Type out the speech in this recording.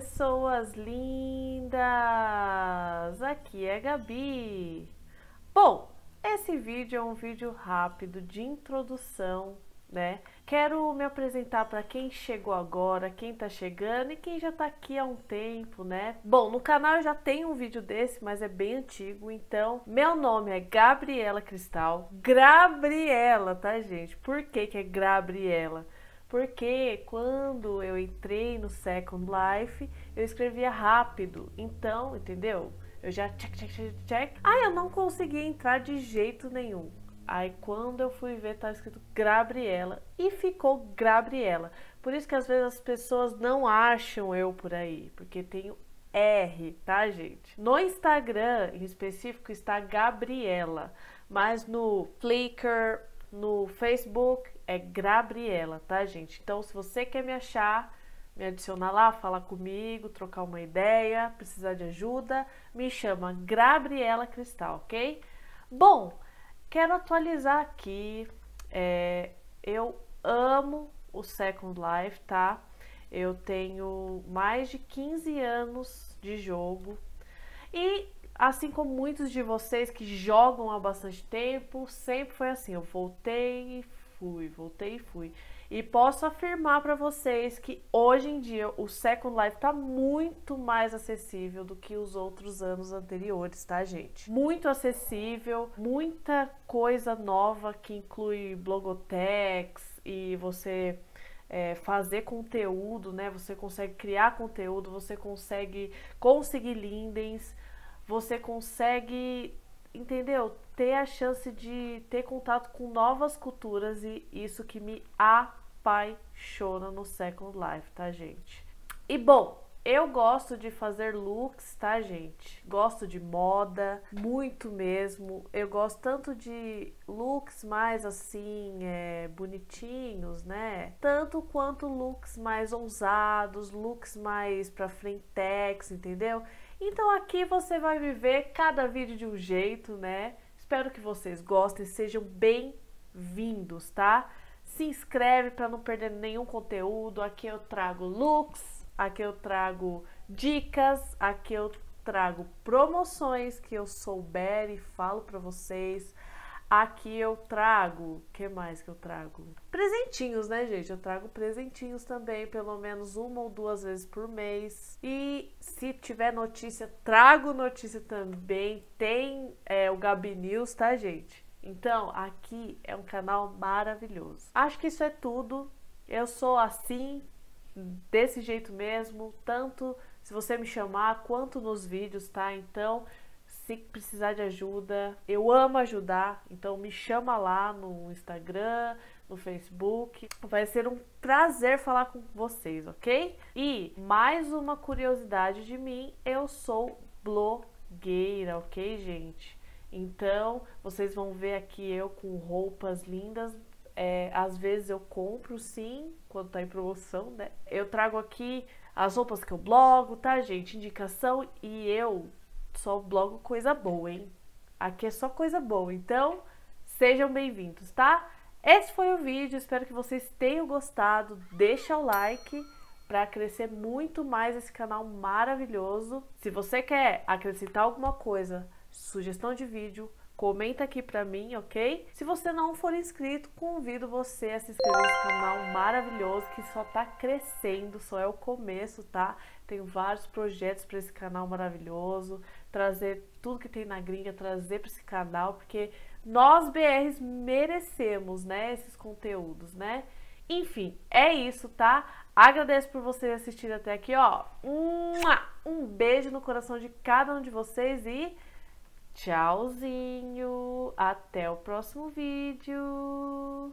pessoas lindas! Aqui é a Gabi. Bom, esse vídeo é um vídeo rápido de introdução, né? Quero me apresentar para quem chegou agora, quem tá chegando e quem já tá aqui há um tempo, né? Bom, no canal eu já tenho um vídeo desse, mas é bem antigo, então meu nome é Gabriela Crystal. Gabriela, tá, gente? Por que que é Gabriela? Porque quando eu entrei no Second Life, eu escrevia rápido, então, entendeu? Eu já check. Ah, eu não consegui entrar de jeito nenhum. Aí quando eu fui ver, tá escrito Gabriela e ficou Gabriela. Por isso que às vezes as pessoas não acham eu por aí, porque tenho R, tá, gente? No Instagram, em específico, está Gabriela, mas no Flickr, no Facebook, é Gabriela, tá, gente? Então, se você quer me achar, me adicionar lá, falar comigo, trocar uma ideia, precisar de ajuda, me chama Gabriela Crystal, ok? Bom, quero atualizar aqui, eu amo o Second Life, tá? Eu tenho mais de 15 anos de jogo e, assim como muitos de vocês que jogam há bastante tempo, sempre foi assim, eu voltei e fui, voltei e fui. E posso afirmar para vocês que hoje em dia o Second Life tá muito mais acessível do que os outros anos anteriores, tá, gente? Muito acessível, muita coisa nova que inclui blogotex e você fazer conteúdo, né? Você consegue criar conteúdo, você consegue conseguir lindens, você consegue, entendeu? Ter a chance de ter contato com novas culturas e isso que me apaixona no Second Life, tá, gente? E bom, eu gosto de fazer looks, tá, gente? Gosto de moda, muito mesmo. Eu gosto tanto de looks mais assim, bonitinhos, né? Tanto quanto looks mais ousados, looks mais pra frentex, entendeu? Então aqui você vai viver cada vídeo de um jeito, né? Espero que vocês gostem, sejam bem-vindos, tá? Se inscreve para não perder nenhum conteúdo. Aqui eu trago looks, aqui eu trago dicas, aqui eu trago promoções que eu souber e falo para vocês. Aqui eu trago, que mais que eu trago? Presentinhos, né, gente? Eu trago presentinhos também, pelo menos uma ou duas vezes por mês. E se tiver notícia, trago notícia também. Tem o Gabi News, tá, gente? Então, aqui é um canal maravilhoso. Acho que isso é tudo. Eu sou assim, desse jeito mesmo, tanto se você me chamar, quanto nos vídeos, tá? Então, se precisar de ajuda, eu amo ajudar, então me chama lá no Instagram, no Facebook, vai ser um prazer falar com vocês, ok? E mais uma curiosidade de mim, eu sou blogueira, ok, gente? Então vocês vão ver aqui eu com roupas lindas, às vezes eu compro sim, quando tá em promoção, né? Eu trago aqui as roupas que eu blogo, tá, gente? Indicação, e eu só blogo coisa boa, hein? Aqui é só coisa boa, então sejam bem-vindos, tá? Esse foi o vídeo, espero que vocês tenham gostado. Deixa o like para crescer muito mais esse canal maravilhoso. Se você quer acrescentar alguma coisa, sugestão de vídeo, comenta aqui pra mim, ok? Se você não for inscrito, convido você a se inscrever nesse canal maravilhoso que só tá crescendo, só é o começo, tá? Tenho vários projetos pra esse canal maravilhoso, trazer tudo que tem na gringa, trazer pra esse canal, porque nós BRs merecemos, né, esses conteúdos, né? Enfim, é isso, tá? Agradeço por vocês assistirem até aqui, ó. Um beijo no coração de cada um de vocês e tchauzinho, até o próximo vídeo.